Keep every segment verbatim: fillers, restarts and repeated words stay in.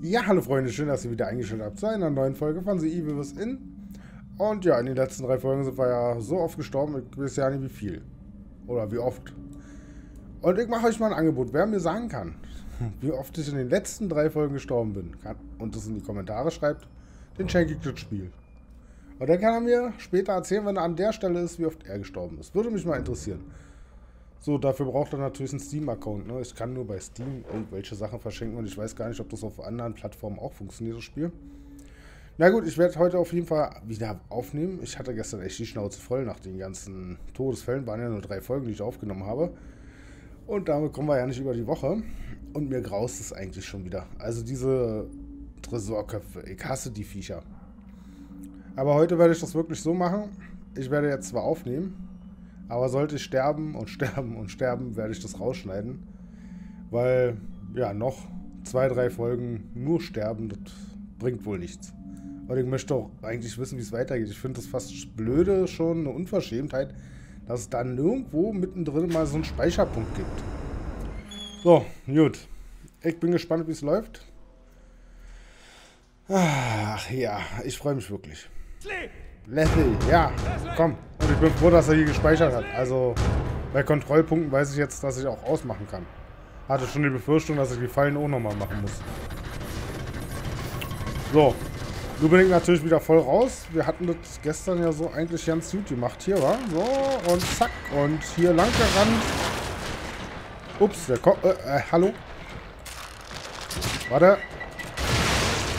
Ja, hallo Freunde, schön, dass ihr wieder eingeschaltet habt zu einer neuen Folge von The Evil Within. Und ja, in den letzten drei Folgen sind wir ja so oft gestorben, ich weiß ja nicht wie viel. Oder wie oft. Und ich mache euch mal ein Angebot, wer mir sagen kann, wie oft ich in den letzten drei Folgen gestorben bin kann, und das in die Kommentare schreibt, den schenke ich das Spiel. Und dann kann er mir später erzählen, wenn er an der Stelle ist, wie oft er gestorben ist. Würde mich mal interessieren. So, dafür braucht er natürlich einen Steam-Account. Ne? Ich kann nur bei Steam irgendwelche Sachen verschenken und ich weiß gar nicht, ob das auf anderen Plattformen auch funktioniert, das Spiel. Na gut, ich werde heute auf jeden Fall wieder aufnehmen. Ich hatte gestern echt die Schnauze voll nach den ganzen Todesfällen. Waren ja nur drei Folgen, die ich aufgenommen habe. Und damit kommen wir ja nicht über die Woche. Und mir graust es eigentlich schon wieder. Also diese Tresorköpfe, ich hasse die Viecher. Aber heute werde ich das wirklich so machen. Ich werde jetzt zwar aufnehmen, aber sollte ich sterben und sterben und sterben, werde ich das rausschneiden. Weil, ja, noch zwei, drei Folgen nur sterben, das bringt wohl nichts. Und ich möchte auch eigentlich wissen, wie es weitergeht. Ich finde das fast blöde, schon eine Unverschämtheit, dass es dann nirgendwo mittendrin mal so einen Speicherpunkt gibt. So, gut. Ich bin gespannt, wie es läuft. Ach ja, ich freue mich wirklich. Leslie, ja, komm. Und ich bin froh, dass er hier gespeichert hat. Also bei Kontrollpunkten weiß ich jetzt, dass ich auch ausmachen kann. Hatte schon die Befürchtung, dass ich die Fallen auch nochmal machen muss. So, du bin ich natürlich wieder voll raus. Wir hatten das gestern ja so eigentlich ganz gut gemacht. Hier war so und zack und hier lang gerannt. Ups, der kommt. Äh, äh, hallo. Warte.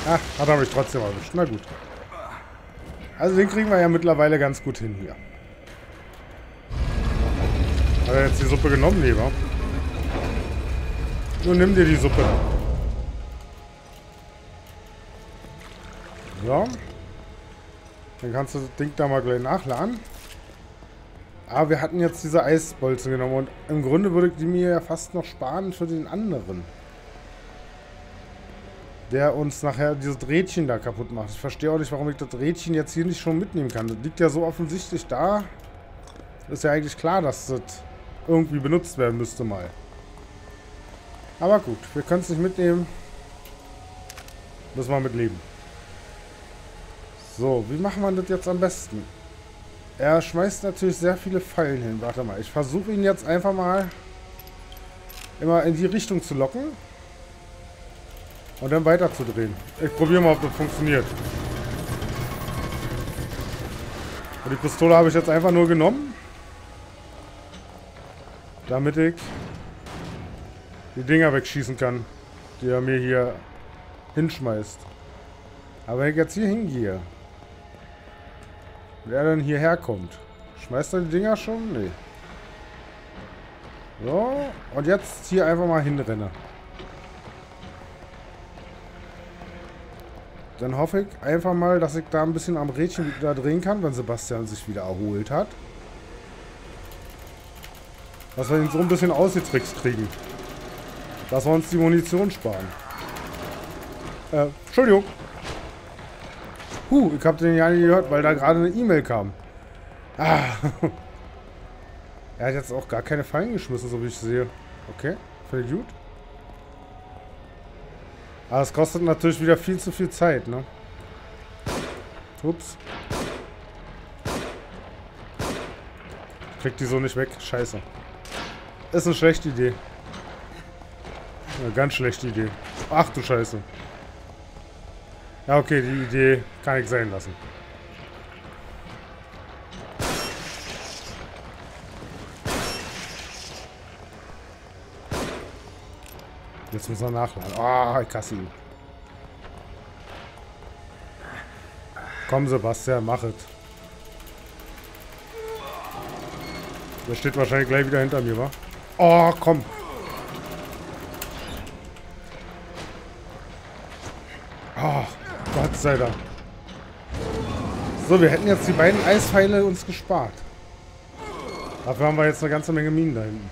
Ach, hat er mich trotzdem erwischt. Na gut. Also den kriegen wir ja mittlerweile ganz gut hin hier. Hat er jetzt die Suppe genommen, Leber? Nun nimm dir die Suppe. So. Dann kannst du das Ding da mal gleich nachladen. Aber wir hatten jetzt diese Eisbolzen genommen und im Grunde würde ich die mir ja fast noch sparen für den anderen. Der uns nachher dieses Rädchen da kaputt macht. Ich verstehe auch nicht, warum ich das Rädchen jetzt hier nicht schon mitnehmen kann. Das liegt ja so offensichtlich da. Ist ja eigentlich klar, dass das irgendwie benutzt werden müsste mal. Aber gut, wir können es nicht mitnehmen. Müssen wir mitleben. So, wie machen wir das jetzt am besten? Er schmeißt natürlich sehr viele Fallen hin. Warte mal, ich versuche ihn jetzt einfach mal immer in die Richtung zu locken. Und dann weiter zu drehen. Ich probiere mal, ob das funktioniert. Und die Pistole habe ich jetzt einfach nur genommen. Damit ich die Dinger wegschießen kann, die er mir hier hinschmeißt. Aber wenn ich jetzt hier hingehe, wer denn hierher kommt, schmeißt er die Dinger schon? Nee. So, und jetzt hier einfach mal hinrenne. Dann hoffe ich einfach mal, dass ich da ein bisschen am Rädchen wieder drehen kann, wenn Sebastian sich wieder erholt hat. Dass wir ihn so ein bisschen ausgetrickst kriegen. Dass wir uns die Munition sparen. Äh, Entschuldigung. Huh, ich habe den ja nicht gehört, weil da gerade eine E-Mail kam. Ah. Er hat jetzt auch gar keine Fallen geschmissen, so wie ich sehe. Okay, finde ich gut. Aber es kostet natürlich wieder viel zu viel Zeit, ne? Ups. Kriegt die so nicht weg. Scheiße. Ist eine schlechte Idee. Eine ganz schlechte Idee. Ach du Scheiße. Ja, okay, die Idee kann ich sein lassen. Jetzt müssen wir nachladen. Ah, ich hasse ihn. Komm, Sebastian, mach es. Der steht wahrscheinlich gleich wieder hinter mir, wa? Oh, komm. Oh, Gott sei Dank. So, wir hätten jetzt die beiden Eispfeile uns gespart. Dafür haben wir jetzt eine ganze Menge Minen da hinten.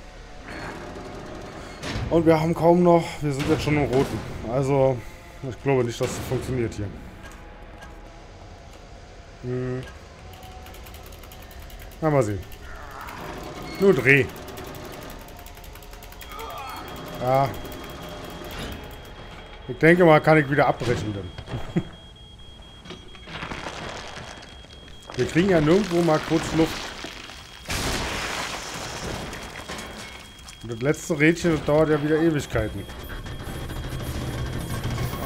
Und wir haben kaum noch, wir sind jetzt schon im Roten. Also, ich glaube nicht, dass das funktioniert hier. Hm. Na, mal sehen. Nur dreh. Ja. Ich denke mal, kann ich wieder abbrechen dann. Wir kriegen ja nirgendwo mal kurz Luft. Und das letzte Rädchen, das dauert ja wieder Ewigkeiten.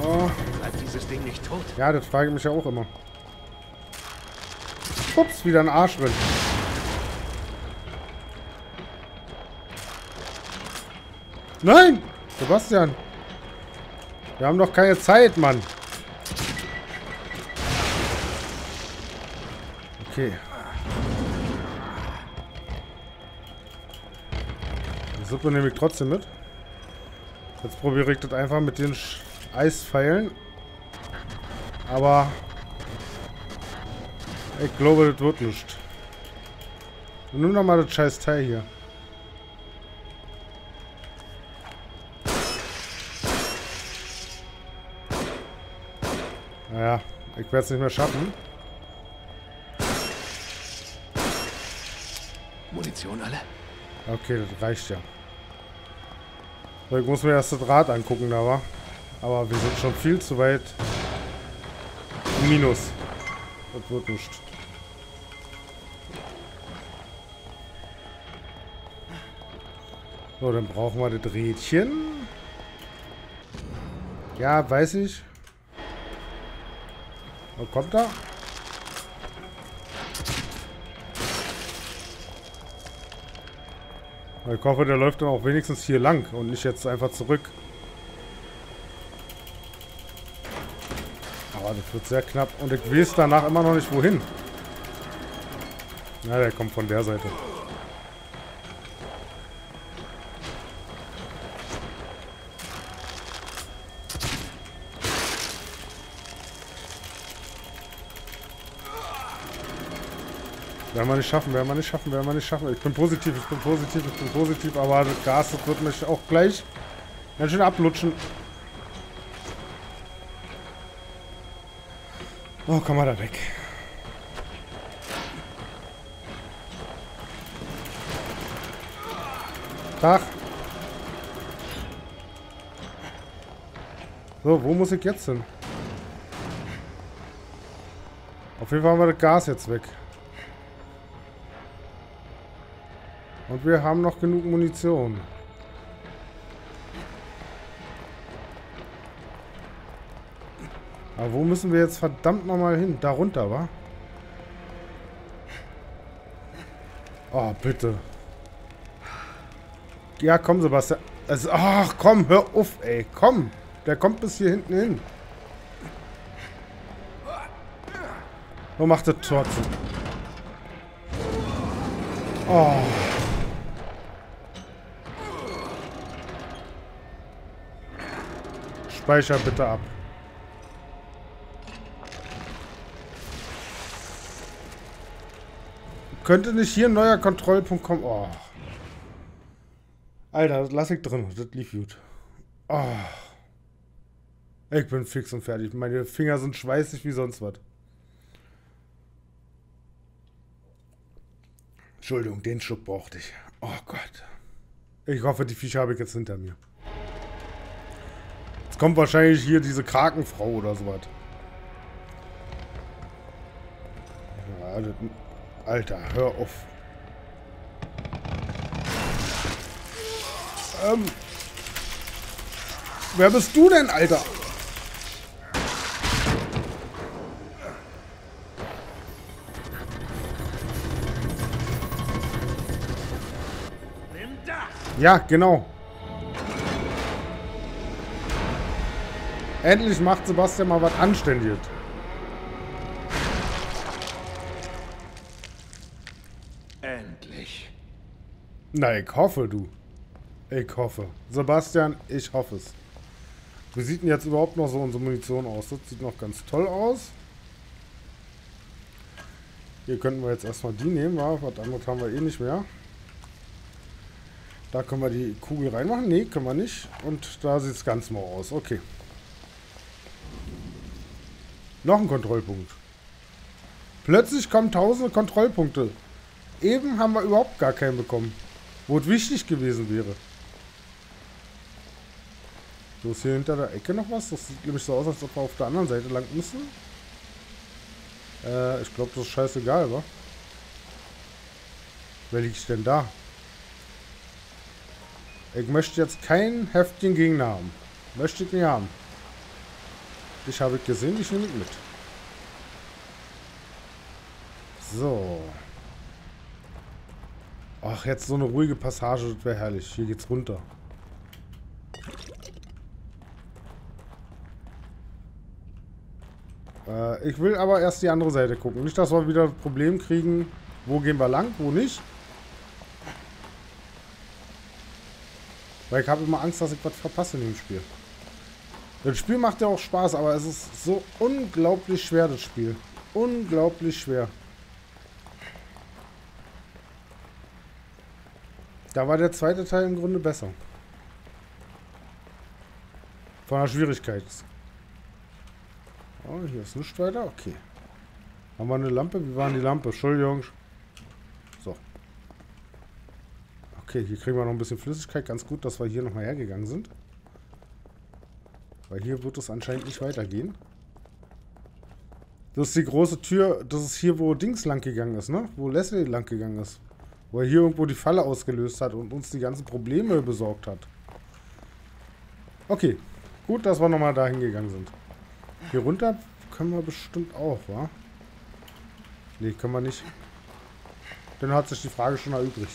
Oh. Bleibt dieses Ding nicht tot? Ja, das frage ich mich ja auch immer. Ups, wieder ein Arsch drin. Nein! Sebastian! Wir haben doch keine Zeit, Mann! Okay. Die Suppe nehme ich trotzdem mit. Jetzt probiere ich das einfach mit den Sch- Eispfeilen. Aber ich glaube, das wird nichts. Nimm doch mal das scheiß Teil hier. Naja, ich werde es nicht mehr schaffen. Munition alle? Okay, das reicht ja. So, ich muss mir erst das Rad angucken, da war. Aber wir sind schon viel zu weit. Minus. Das wird nichts. So, dann brauchen wir das Rädchen. Ja, weiß ich. Oh, kommt da? Ich hoffe, der läuft dann auch wenigstens hier lang und nicht jetzt einfach zurück. Aber das wird sehr knapp und ich weiß danach immer noch nicht wohin. Na, der kommt von der Seite. Werden wir nicht schaffen, werden wir nicht schaffen, werden wir nicht schaffen. Ich bin positiv, ich bin positiv, ich bin positiv, aber das Gas, das wird mich auch gleich ganz schön ablutschen. Oh, komm mal da weg. Tag. So, wo muss ich jetzt hin? Auf jeden Fall haben wir das Gas jetzt weg. Und wir haben noch genug Munition. Aber wo müssen wir jetzt verdammt nochmal hin? Da runter, wa? Oh, bitte. Ja, komm, Sebastian. Also, ach, komm, hör auf, ey. Komm. Der kommt bis hier hinten hin. So, mach das Tor zu. Oh. Speicher bitte ab. Könnte nicht hier ein neuer Kontrollpunkt kommen? Oh. Alter, das lasse ich drin. Das lief gut. Oh. Ich bin fix und fertig. Meine Finger sind schweißig wie sonst was. Entschuldigung, den Schluck brauchte ich. Oh Gott. Ich hoffe, die Viecher habe ich jetzt hinter mir. Jetzt kommt wahrscheinlich hier diese Krakenfrau oder sowas. Ja, das... Alter, hör auf. Ähm. Wer bist du denn, Alter? Nimm das. Ja, genau. Endlich macht Sebastian mal was Anständiges. Na, ich hoffe, du. Ich hoffe. Sebastian, ich hoffe es. Wie sieht denn jetzt überhaupt noch so unsere Munition aus? Das sieht noch ganz toll aus. Hier könnten wir jetzt erstmal die nehmen, wa? Was anderes haben wir eh nicht mehr. Da können wir die Kugel reinmachen. Ne, können wir nicht. Und da sieht es ganz mau aus. Okay. Noch ein Kontrollpunkt. Plötzlich kommen tausende Kontrollpunkte. Eben haben wir überhaupt gar keinen bekommen. Wo es wichtig gewesen wäre. So, ist hier hinter der Ecke noch was? Das sieht nämlich so aus, als ob wir auf der anderen Seite lang müssen. Äh, ich glaube, das ist scheißegal, wa? Wer liegt denn da? Ich möchte jetzt keinen heftigen Gegner haben. Möchte ich nicht haben. Dich habe ich gesehen, dich nehme ich mit. So. Ach, jetzt so eine ruhige Passage, das wäre herrlich. Hier geht's runter. Äh, ich will aber erst die andere Seite gucken. Nicht, dass wir wieder ein Problem kriegen, wo gehen wir lang, wo nicht. Weil ich habe immer Angst, dass ich was verpasse in dem Spiel. Das Spiel macht ja auch Spaß, aber es ist so unglaublich schwer, das Spiel. Unglaublich schwer. Da war der zweite Teil im Grunde besser. Von der Schwierigkeit. Oh, hier ist nichts weiter. Okay. Haben wir eine Lampe? Wie war denn die Lampe? Entschuldigung. So. Okay, hier kriegen wir noch ein bisschen Flüssigkeit. Ganz gut, dass wir hier nochmal hergegangen sind. Weil hier wird es anscheinend nicht weitergehen. Das ist die große Tür. Das ist hier, wo Dings lang gegangen ist, ne? Wo Leslie lang gegangen ist. Wo er hier irgendwo die Falle ausgelöst hat und uns die ganzen Probleme besorgt hat. Okay. Gut, dass wir nochmal da hingegangen sind. Hier runter können wir bestimmt auch, wa? Ne, können wir nicht. Dann hat sich die Frage schon erübrigt.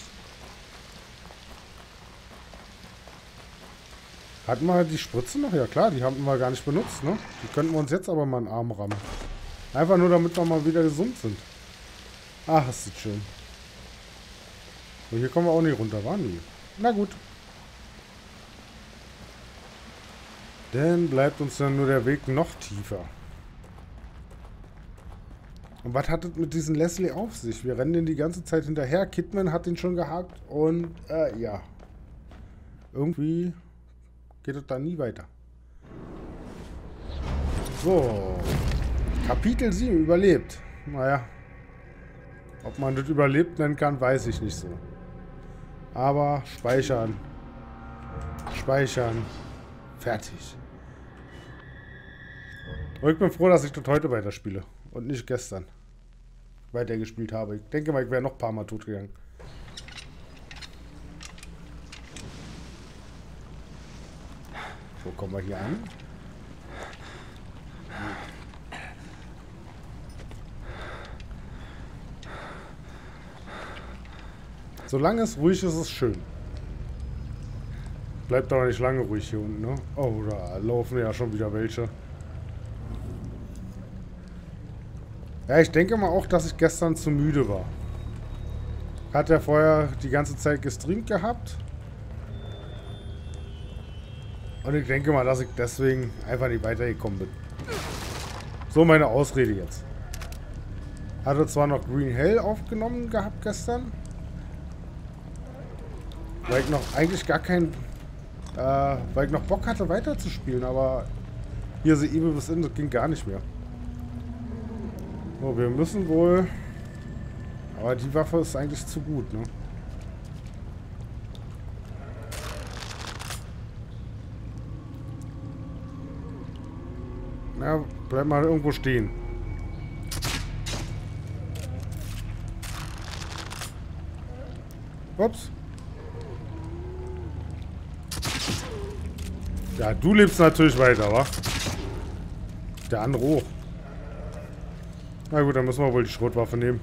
Hatten wir die Spritze noch? Ja klar, die haben wir gar nicht benutzt, ne? Die könnten wir uns jetzt aber mal in den Arm rammen. Einfach nur, damit wir mal wieder gesund sind. Ach, das sieht schön. So, hier kommen wir auch nicht runter, waren die? Na gut. Dann bleibt uns dann nur der Weg noch tiefer. Und was hat es mit diesem Leslie auf sich? Wir rennen den die ganze Zeit hinterher. Kidman hat den schon gehakt und äh, ja. Irgendwie geht es da nie weiter. So. Kapitel sieben überlebt. Naja. Ob man das überlebt nennen kann, weiß ich nicht so. Aber speichern. Speichern. Fertig. Und ich bin froh, dass ich das heute weiterspiele. Und nicht gestern. Weitergespielt habe. Ich denke mal, ich wäre noch ein paar Mal tot gegangen. So, kommen wir hier an. Solange es ruhig ist, ist es schön. Bleibt aber nicht lange ruhig hier unten, ne? Oh, da laufen ja schon wieder welche. Ja, ich denke mal auch, dass ich gestern zu müde war. Hat ja vorher die ganze Zeit gestreamt gehabt. Und ich denke mal, dass ich deswegen einfach nicht weitergekommen bin. So meine Ausrede jetzt. Hatte zwar noch Green Hell aufgenommen gehabt gestern. Weil ich noch eigentlich gar keinen, äh, weil ich noch Bock hatte, weiterzuspielen, aber hier The Evil Within, das ging gar nicht mehr. So, wir müssen wohl... Aber die Waffe ist eigentlich zu gut, ne? Na, bleib mal irgendwo stehen. Ups. Ja, du lebst natürlich weiter, wa? Der andere hoch. Na gut, dann müssen wir wohl die Schrotwaffe nehmen.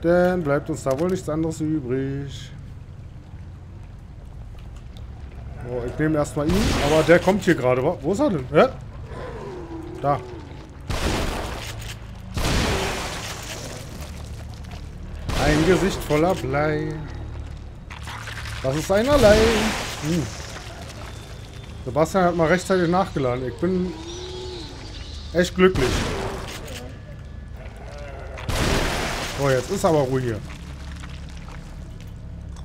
Dann bleibt uns da wohl nichts anderes übrig. So, ich nehme erstmal ihn, aber der kommt hier gerade, wa? Wo ist er denn? Hä? Da. Ein Gesicht voller Blei. Das ist einerlei. Hm. Sebastian hat mal rechtzeitig nachgeladen. Ich bin echt glücklich. So, jetzt ist aber Ruhe hier.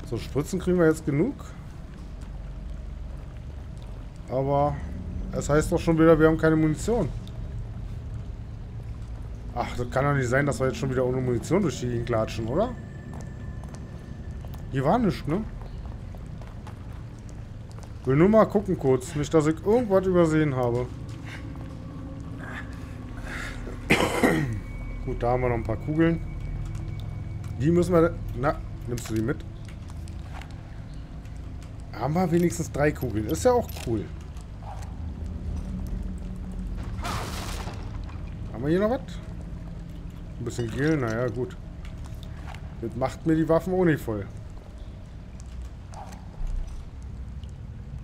So, Spritzen kriegen wir jetzt genug. Aber es heißt doch schon wieder, wir haben keine Munition. Ach, das kann doch nicht sein, dass wir jetzt schon wieder ohne Munition durch die Gegend klatschen, oder? Hier war nichts, ne? Will nur mal gucken kurz, nicht, dass ich irgendwas übersehen habe. Gut, da haben wir noch ein paar Kugeln. Die müssen wir... Na, nimmst du die mit? Haben wir wenigstens drei Kugeln. Ist ja auch cool. Haben wir hier noch was? Ein bisschen Gel, naja, gut. Das macht mir die Waffen auch nicht voll.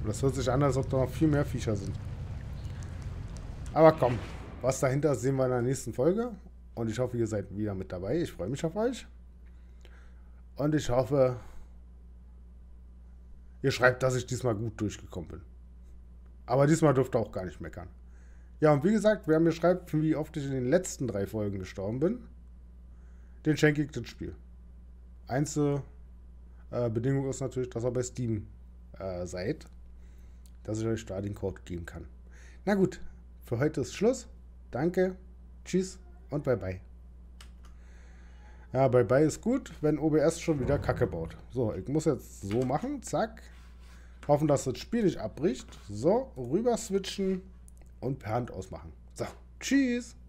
Das hört sich an, als ob da noch viel mehr Viecher sind. Aber komm, was dahinter ist, sehen wir in der nächsten Folge. Und ich hoffe, ihr seid wieder mit dabei. Ich freue mich auf euch. Und ich hoffe, ihr schreibt, dass ich diesmal gut durchgekommen bin. Aber diesmal dürft ihr auch gar nicht meckern. Ja, und wie gesagt, wer mir schreibt, wie oft ich in den letzten drei Folgen gestorben bin, den schenke ich das Spiel. Einzige äh, Bedingung ist natürlich, dass ihr bei Steam äh, seid, dass ich euch da den Code geben kann. Na gut, für heute ist Schluss. Danke, tschüss. Und bye-bye. Ja, bye-bye ist gut, wenn O B S schon wieder Kacke baut. So, ich muss jetzt so machen. Zack. Hoffen, dass das Spiel nicht abbricht. So, rüber switchen und per Hand ausmachen. So, tschüss.